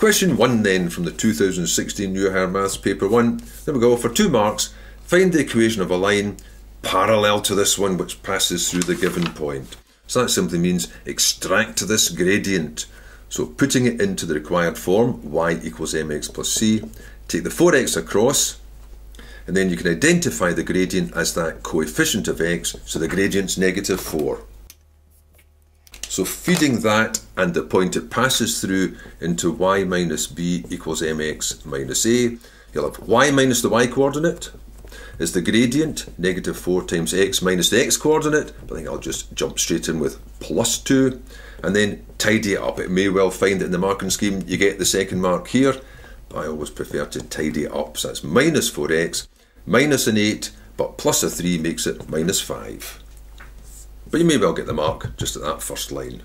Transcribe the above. Question 1 then, from the 2016 Newhouse Maths Paper 1. There we go, for 2 marks, find the equation of a line parallel to this one which passes through the given point. So that simply means extract this gradient. So putting it into the required form, y equals mx plus c, take the 4x across, and then you can identify the gradient as that coefficient of x, so the gradient's negative 4. So feeding that and the point it passes through into y minus b equals mx minus a, you'll have y minus the y coordinate is the gradient, negative 4 times x minus the x coordinate. I think I'll just jump straight in with plus 2 and then tidy it up. It may well find that in the marking scheme you get the second mark here, but I always prefer to tidy it up. So that's minus 4x, minus an 8, but plus a 3 makes it minus 5. But you may well get the mark just at that first line.